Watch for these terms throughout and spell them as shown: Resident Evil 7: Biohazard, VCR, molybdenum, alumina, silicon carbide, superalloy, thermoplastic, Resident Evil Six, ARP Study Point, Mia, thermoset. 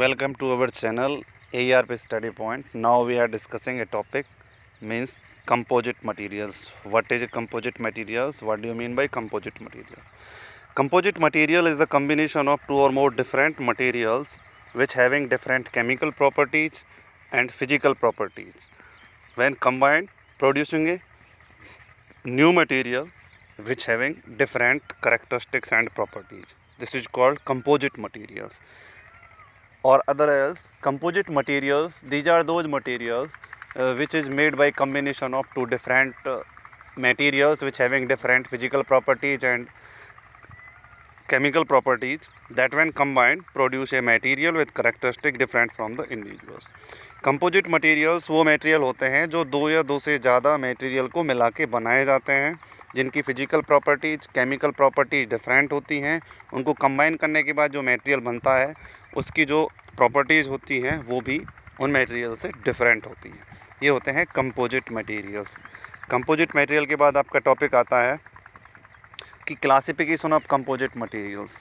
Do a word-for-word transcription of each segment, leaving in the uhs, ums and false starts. Welcome to our channel A R P Study Point. Now we are discussing a topic means composite materials. What is a composite materials? What do you mean by composite material? Composite material is the combination of two or more different materials which having different chemical properties and physical properties. When combined, producing a new material which having different characteristics and properties. This is called composite materials. Or other else, composite materials, these are those materials uh, which is made by combination of two different uh, materials which having different physical properties and chemical properties that when combined produce a material with characteristic different from the individuals. Composite materials वो material होते हैं जो दो या दो से ज़्यादा material को मिला के बनाए जाते हैं, जिनकी physical properties, chemical properties different होती हैं. उनको combine करने के बाद जो material बनता है उसकी जो properties होती हैं वो भी उन material से different होती हैं. ये होते हैं composite materials. Composite material के बाद आपका topic आता है कि classification of composite materials.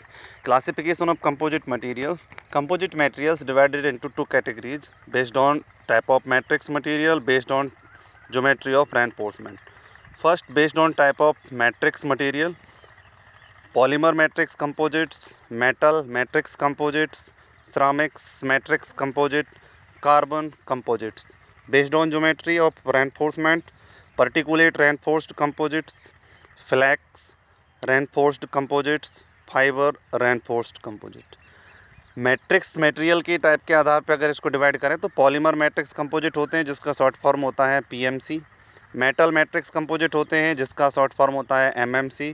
Classification of composite materials. Composite materials divided into two categories based on type of matrix material, based on geometry of reinforcement. First, based on type of matrix material, polymer matrix composites, metal matrix composites, ceramics matrix composite, carbon composites. Based on geometry of reinforcement, particulate reinforced composites, flex reinforced composites, fibre reinforced composite. Matrix material के type के आधार पर अगर इसको divide करें तो polymer matrix composite होते हैं जिसका शॉर्ट फॉर्म होता है पीएमसी, मेटल मैट्रिक्स कंपोजिट होते हैं जिसका शॉर्ट फॉर्म होता है एमएमसी,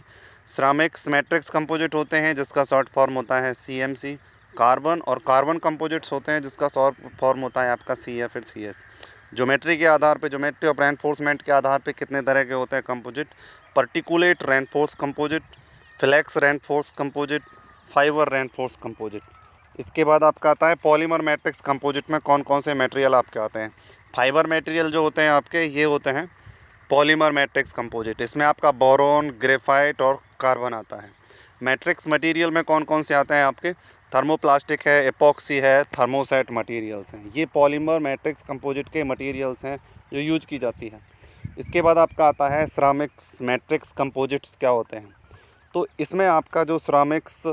सिरेमिक्स मैट्रिक्स कंपोजिट होते हैं जिसका शॉर्ट फॉर्म होता है सीएमसी, कार्बन और कार्बन कंपोजिट्स होते हैं जिसका शॉर्ट फॉर्म होता है आपका सीएफ एंड सीएस. ज्योमेट्री के आधार पे, ज्योमेट्री और रेनफोर्समेंट के आधार पे कितने तरह के होते हैं composite? Particulate reinforce composite, flex reinforce composite, fibre reinforce composite. इसके बाद आपका आता है पॉलीमर मैट्रिक्स कंपोजिट में कौन कौन से मटेरियल आपके आते हैं. फाइबर मटेरियल जो होते हैं आपके ये होते हैं पॉलीमर मैट्रिक्स कंपोजिट, इसमें आपका बोरॉन, ग्रेफाइट और कार्बन आता है. मैट्रिक्स मटेरियल में कौन कौन से आते हैं आपके? थर्मोप्लास्टिक है, एपॉक्सी है, थर्मोसेट मटेरियल्स हैं. ये पॉलीमर मैट्रिक्स कंपोजिट के मटेरियल्स हैं जो यूज की जाती है. इसके बाद आपका आता है सिरेमिक्स मैट्रिक्स कंपोजिट्स क्या होते हैं. तो इसमें आपका जो सिरेमिक्स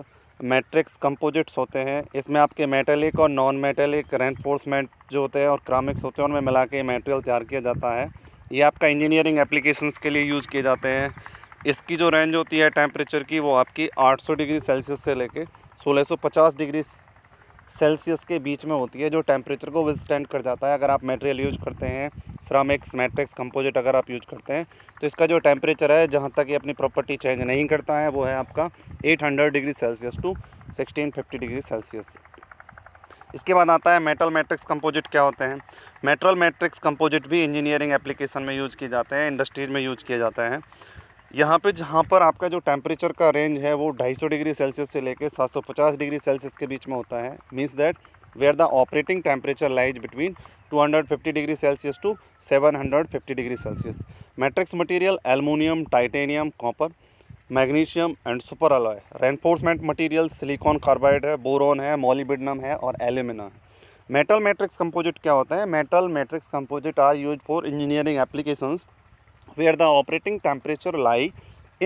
मैट्रिक्स कंपोजिट्स होते हैं इसमें आपके मेटेलिक और नॉन मेटेलिक रेनफोर्समेंट जो होते हैं और सिरेमिक्स होते हैं उनमें मिला के मटेरियल तैयार किया जाता है. ये आपका इंजीनियरिंग एप्लीकेशंस के लिए यूज़ किए जाते हैं. इसकी जो रेंज होती है टेम्परेचर की वो आपकी आठ सौ डिग्री सेल्सियस से लेके सोलह सौ पचास डिग्री सेल्सियस के बीच में होती है, जो टेम्परेचर को विस्टैंड कर जाता है. अगर आप मटेरियल यूज करते हैं सिरेमिक्स मैट्रिक्स कंपोजिट अगर आप यूज करते हैं तो इसका जो टेम्परेचर है जहां तक ये अपनी प्रॉपर्टी चेंज नहीं करता है वो है आपका आठ सौ डिग्री सेल्सियस टू सोलह सौ पचास डिग्री सेल्सियस. इसके बाद आता है मेटल मैट्रिक्स कंपोजिट क्या होते हैं. मेटल मैट्रिक्स कंपोजिट भी इंजीनियरिंग एप्लीकेशन में यूज किए जाते हैं, इंडस्ट्रीज में यूज किए जाते हैं. यहाँ पे जहाँ पर आपका जो टेम्परेचर का रेंज है वो दो सौ पचास डिग्री सेल्सियस से लेकर सात सौ पचास डिग्री सेल्सियस के बीच में होता है. Means that where the operating temperature lies between दो सौ पचास डिग्री सेल्सियस टू सात सौ पचास degree Celsius. Matrix material aluminium, titanium, copper, magnesium and super alloy. Reinforcement material silicon carbide है, बोरोन है, मॉलिब्डेनम है और एल्यूमिना है. मेटल मैट्रिक्स कंपोजिट क्या होता है? Metal matrix composite are use for engineering applications where the operating temperature lie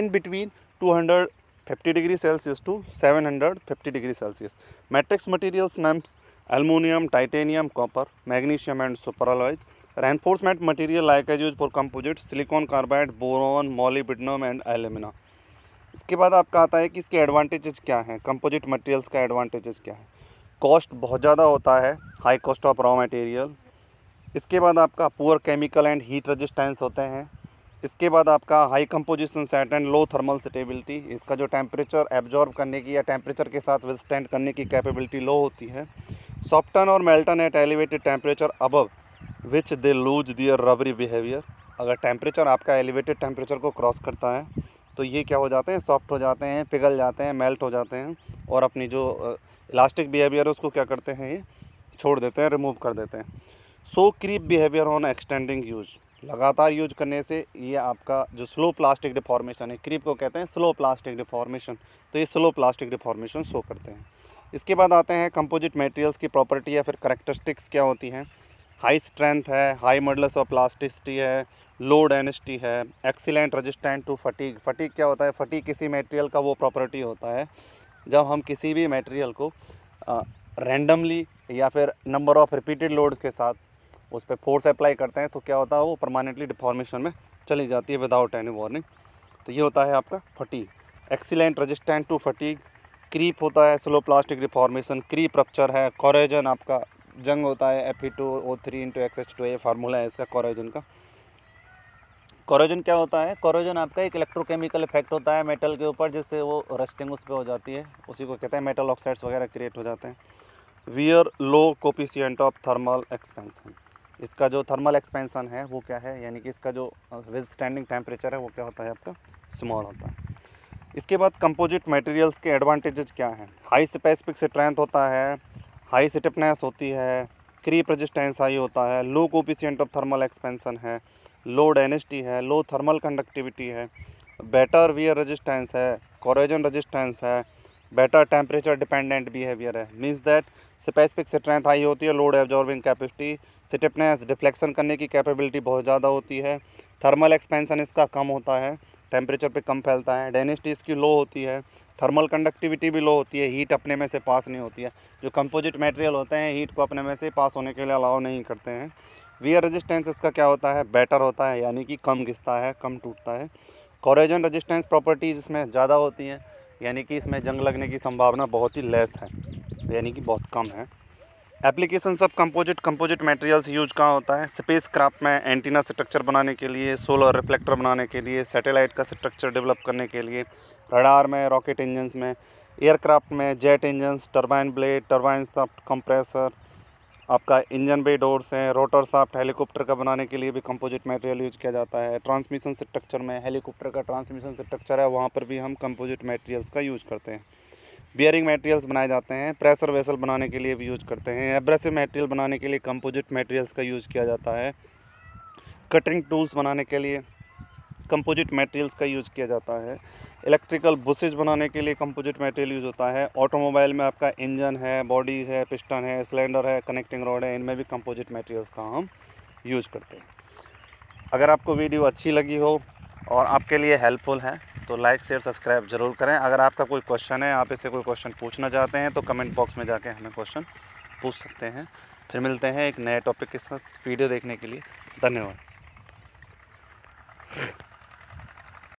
in between two hundred fifty degree Celsius to seven hundred fifty degree Celsius. Matrix materials names aluminium, titanium, copper, magnesium and superalloys. Reinforcement material like as used for composites, silicon carbide, boron, molybdenum and alumina. इसके बाद आपका आता है कि इसके advantages क्या हैं, composite materials का एडवांटेजेस क्या है. कॉस्ट बहुत ज़्यादा होता है, high cost of raw material. इसके बाद आपका poor chemical and heat resistance होते हैं. इसके बाद आपका high composition set and low thermal stability. इसका जो टेम्परेचर एब्जॉर्ब करने की या टेम्परेचर के साथ विस्टैंड करने की कैपेबिलिटी लो होती है. सॉफ्टन और melt at elevated temperature above which they lose their rubbery behaviour. अगर टेम्परेचर आपका एलिवेटेड टेम्परेचर को क्रॉस करता है तो ये क्या हो जाते हैं, सॉफ्ट हो जाते हैं, पिघल जाते हैं, मेल्ट हो जाते हैं और अपनी जो इलास्टिक बिहेवियर है उसको क्या करते हैं, ये छोड़ देते हैं, रिमूव कर देते हैं. So creep behaviour on extending use. लगातार यूज करने से ये आपका जो स्लो प्लास्टिक डिफॉर्मेशन है, क्रीप को कहते हैं स्लो प्लास्टिक डिफॉर्मेशन, तो ये स्लो प्लास्टिक डिफॉर्मेशन शो करते हैं. इसके बाद आते हैं कंपोजिट मटेरियल्स की प्रॉपर्टी या फिर करैक्टरिस्टिक्स क्या होती हैं। हाई स्ट्रेंथ है, हाई मॉडुलस ऑफ प्लास्टिसिटी है, लो डेंसिटी है, excellent resistant to fatigue. Fatigue क्या होता है? फटीग किसी मटेरियल का वो प्रॉपर्टी होता है जब हम किसी भी मटेरियल को रैंडमली या फिर नंबर ऑफ रिपीटेड लोड्स के साथ उस पर फोर्स अप्लाई करते हैं तो क्या होता है, वो परमानेंटली डिफॉर्मेशन में चली जाती है विदाउट एनी वार्निंग। तो ये होता है आपका fatigue. Excellent resistant to fatigue, creep होता है, slow plastic reformation, creep rupture है, कोरोजन आपका जंग होता है, F E two O three into X H two, ये फार्मूला है इसका कोरोजन का। कोरोजन क्या होता है? कोरोजन आपका एक इलेक्ट्रोकेमिकल इफेक्ट होता है मेटल के ऊपर जिससे वो रस्टिंग उस पर हो जाती है, उसी को कहते हैं मेटल ऑक्साइड्स वगैरह क्रिएट हो जाते हैं। Wear low coefficient of thermal expansion, इसका जो थर्मल एक्सपेंसन है वो क्या है, यानी कि इसका जो विदस्टैंडिंग टेम्परेचर है वो क्या होता है आपका स्मॉल होता है। इसके बाद कंपोजिट मटेरियल्स के एडवांटेजेस क्या हैं? हाई स्पेसिफिक स्ट्रेंथ होता है, हाई स्टिफनेस होती है, क्रीप रेजिस्टेंस हाई होता है, low coefficient of thermal expansion है, लो डेंसिटी है, लो थर्मल कंडक्टिविटी है, बेटर वियर रेजिस्टेंस है, कोरोजन रेजिस्टेंस है, बेटर टेम्परेचर डिपेंडेंट बिहेवियर है। Means that specific strength high होती है, load absorbing capacity, stiffness deflection करने की कैपेबिलिटी बहुत ज़्यादा होती है, थर्मल एक्सपेंसन इसका कम होता है, टेम्परेचर पे कम फैलता है, डेंसिटी इसकी लो होती है, थर्मल कंडक्टिविटी भी लो होती है, हीट अपने में से पास नहीं होती है। जो कंपोजिट मटेरियल होते हैं हीट को अपने में से पास होने के लिए अलाउ नहीं करते हैं। वियर रेजिस्टेंस इसका क्या होता है? बेटर होता है, यानी कि कम घिसता है, कम टूटता है। कोरोजन रेजिस्टेंस प्रॉपर्टीज़ इसमें ज़्यादा होती हैं, यानी कि इसमें जंग लगने की संभावना बहुत ही लेस है, यानी कि बहुत कम है। Applications of composite composite materials use कहाँ होता है? स्पेस क्राफ्ट में एंटीना स्ट्रक्चर बनाने के लिए, सोलर रिफ्लेक्टर बनाने के लिए, सैटेलाइट का स्ट्रक्चर डेवलप करने के लिए, रडार में, रॉकेट इंजन्स में, एयरक्राफ्ट में, jet engines, turbine blade, turbine shaft, compressor, आपका इंजन बे डोर्स हैं, रोटर शाफ्ट हेलीकॉप्टर का बनाने के लिए भी कंपोजिट मटेरियल यूज किया जाता है। ट्रांसमिशन स्ट्रक्चर में हेलीकॉप्टर का ट्रांसमिशन स्ट्रक्चर है, वहाँ पर भी हम कंपोजिट मटेरियल्स का यूज करते हैं। बियरिंग मटेरियल्स बनाए जाते हैं, प्रेशर वेसल बनाने के लिए भी यूज करते हैं। एब्रेसिव मटेरियल बनाने के लिए कंपोजिट मटेरियल्स का यूज किया जाता है। कटिंग टूल्स बनाने के लिए कंपोजिट मटेरियल्स का यूज किया जाता है। इलेक्ट्रिकल बुसेज बनाने के लिए कंपोजिट मटेरियल यूज होता है। ऑटोमोबाइल में आपका इंजन है, बॉडीज़ है, पिस्टन है, सिलेंडर है, कनेक्टिंग रॉड है, इनमें भी कंपोजिट मटेरियल्स का हम यूज करते हैं। अगर आपको वीडियो अच्छी लगी हो और आपके लिए हेल्पफुल है तो लाइक शेयर सब्सक्राइब जरूर करें। अगर आपका कोई क्वेश्चन है, आप इससे कोई क्वेश्चन पूछना चाहते हैं तो कमेंट बॉक्स में जाके हमें क्वेश्चन पूछ सकते हैं। फिर मिलते हैं एक नए टॉपिक के साथ। वीडियो देखने के लिए धन्यवाद।